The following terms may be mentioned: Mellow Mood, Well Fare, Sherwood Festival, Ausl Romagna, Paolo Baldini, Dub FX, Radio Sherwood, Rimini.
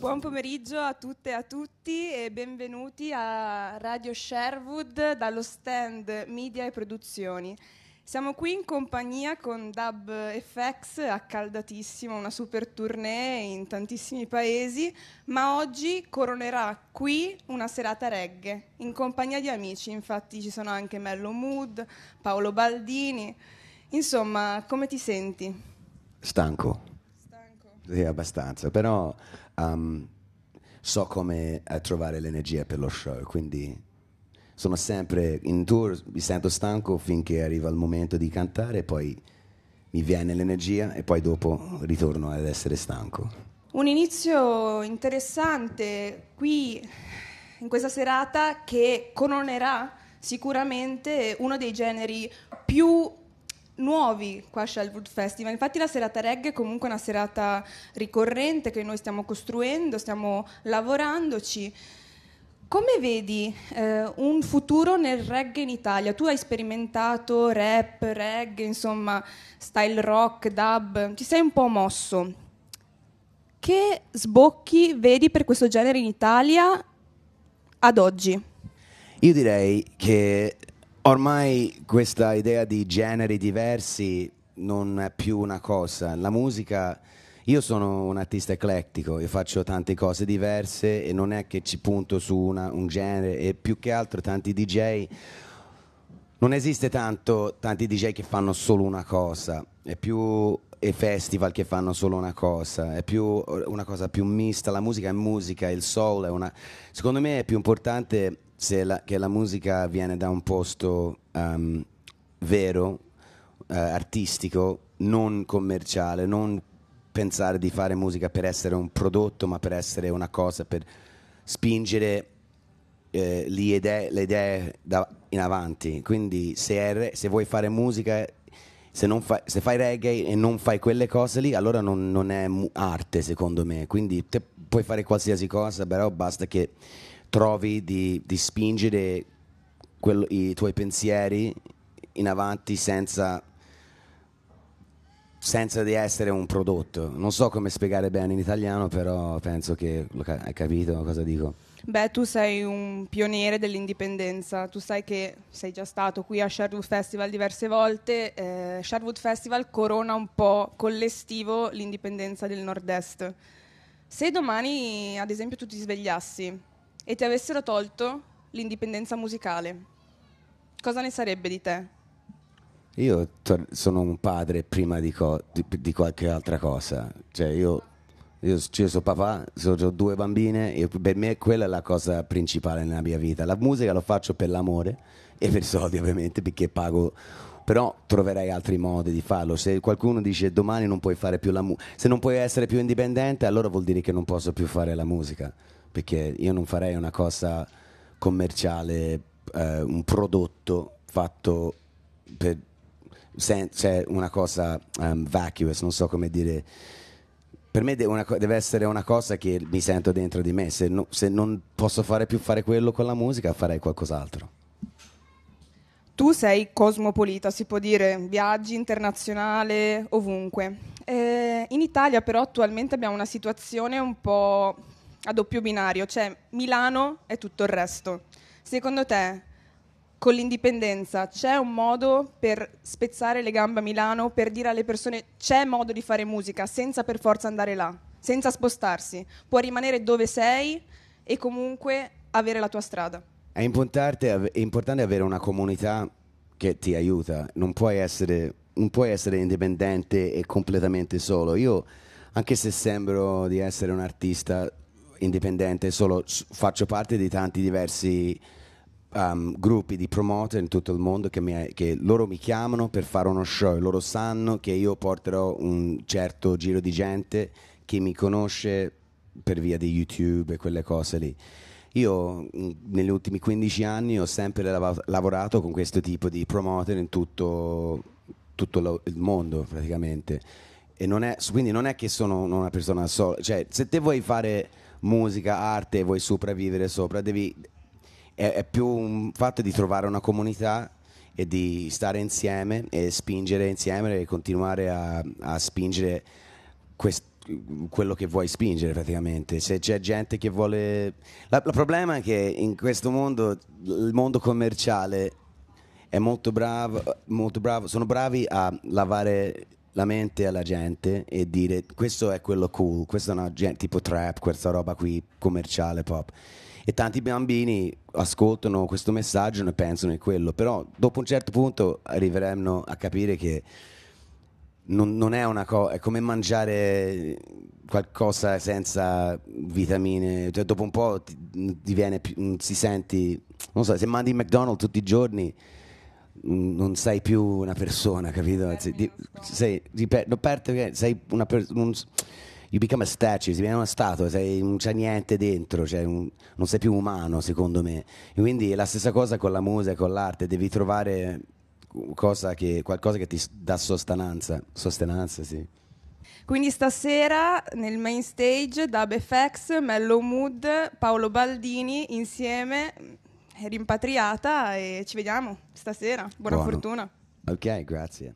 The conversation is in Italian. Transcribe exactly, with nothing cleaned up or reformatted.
Buon pomeriggio a tutte e a tutti e benvenuti a Radio Sherwood dallo stand Media e Produzioni. Siamo qui in compagnia con Dub F X, accaldatissimo, una super tournée in tantissimi paesi, ma oggi coronerà qui una serata reggae, in compagnia di amici, infatti ci sono anche Mellow Mood, Paolo Baldini, insomma, come ti senti? Stanco. Stanco? Sì, abbastanza, però um, so come trovare l'energia per lo show, quindi... Sono sempre in tour, mi sento stanco finché arriva il momento di cantare, poi mi viene l'energia e poi dopo ritorno ad essere stanco. Un inizio interessante qui in questa serata che coronerà sicuramente uno dei generi più nuovi qua a Sherwood Festival. Infatti la serata reggae è comunque una serata ricorrente che noi stiamo costruendo, stiamo lavorandoci. Come vedi eh, un futuro nel reggae in Italia? Tu hai sperimentato rap, reggae, insomma, style rock, dub, ti sei un po' mosso. Che sbocchi vedi per questo genere in Italia ad oggi? Io direi che ormai questa idea di generi diversi non è più una cosa. La musica... Io sono un artista eclettico, io faccio tante cose diverse e non è che ci punto su una, un genere, e più che altro tanti D J, non esiste tanto tanti D J che fanno solo una cosa, è più e festival che fanno solo una cosa, è più una cosa più mista, la musica è musica, il soul è una... Secondo me è più importante se la, che la musica viene da un posto um, vero, uh, artistico, non commerciale, non... pensare di fare musica per essere un prodotto, ma per essere una cosa, per spingere eh, le idee, le idee da in avanti. Quindi se, è, se vuoi fare musica, se, non fa, se fai reggae e non fai quelle cose lì, allora non, non è arte, secondo me. Quindi te puoi fare qualsiasi cosa, però basta che trovi di, di spingere quello, i tuoi pensieri in avanti senza... senza di essere un prodotto. Non so come spiegare bene in italiano, però penso che hai capito cosa dico. Beh, tu sei un pioniere dell'indipendenza, tu sai che sei già stato qui a Sherwood Festival diverse volte. eh, Sherwood Festival corona un po' con l'estivo l'indipendenza del nord-est. Se domani, ad esempio, tu ti svegliassi e ti avessero tolto l'indipendenza musicale, cosa ne sarebbe di te? Io sono un padre prima di, di, di qualche altra cosa, cioè io, io, io sono papà, sono, ho due bambine e per me quella è la cosa principale nella mia vita. La musica lo faccio per l'amore e per soldi, ovviamente, perché pago, però troverai altri modi di farlo. Se qualcuno dice domani non puoi fare più la musica, se non puoi essere più indipendente, allora vuol dire che non posso più fare la musica, perché io non farei una cosa commerciale, eh, un prodotto fatto per... C'è una cosa um, vacuous, non so come dire. Per me de una deve essere una cosa che mi sento dentro di me. Se, no, se non posso fare più fare quello con la musica, farei qualcos'altro. Tu sei cosmopolita, si può dire, viaggi internazionale ovunque. Eh, in Italia però attualmente abbiamo una situazione un po' a doppio binario, cioè Milano e tutto il resto. Secondo te, con l'indipendenza c'è un modo per spezzare le gambe a Milano, per dire alle persone c'è modo di fare musica senza per forza andare là, senza spostarsi, puoi rimanere dove sei e comunque avere la tua strada? È importante, è importante avere una comunità che ti aiuta, non puoi essere, non puoi essere indipendente e completamente solo. Io, anche se sembro di essere un artista indipendente, solo faccio parte di tanti diversi... Um, gruppi di promoter in tutto il mondo che, mi, che loro mi chiamano per fare uno show, loro sanno che io porterò un certo giro di gente che mi conosce per via di YouTube e quelle cose lì. Io negli ultimi quindici anni ho sempre lav lavorato con questo tipo di promoter in tutto, tutto lo, il mondo praticamente, e non è, quindi non è che sono una persona sola, cioè se te vuoi fare musica, arte e vuoi sopravvivere sopra, devi... È più un fatto di trovare una comunità e di stare insieme e spingere insieme e continuare a, a spingere quest, quello che vuoi spingere praticamente. Se c'è gente che vuole... Il problema è che in questo mondo, il mondo commerciale è molto bravo, molto bravo, sono bravi a lavare la mente alla gente e dire questo è quello cool, questo è una gente tipo trap, questa roba qui commerciale pop. E tanti bambini ascoltano questo messaggio e ne pensano in quello, però dopo un certo punto arriveremo a capire che non, non è una cosa, è come mangiare qualcosa senza vitamine, cioè dopo un po' ti, diviene, si senti, non so, se mangi McDonald's tutti i giorni non sei più una persona, capito? Sei, sei, sei una persona, un, you become a statue, si viene una statua, sei, non c'è niente dentro, cioè un, non sei più umano secondo me. E quindi è la stessa cosa con la musica, con l'arte, devi trovare cosa che, qualcosa che ti dà sostanza, sostanza, sì. Quindi stasera nel main stage Dub F X, Mellow Mood, Paolo Baldini insieme, rimpatriata, e ci vediamo stasera. Buona Buono. fortuna. Ok, grazie.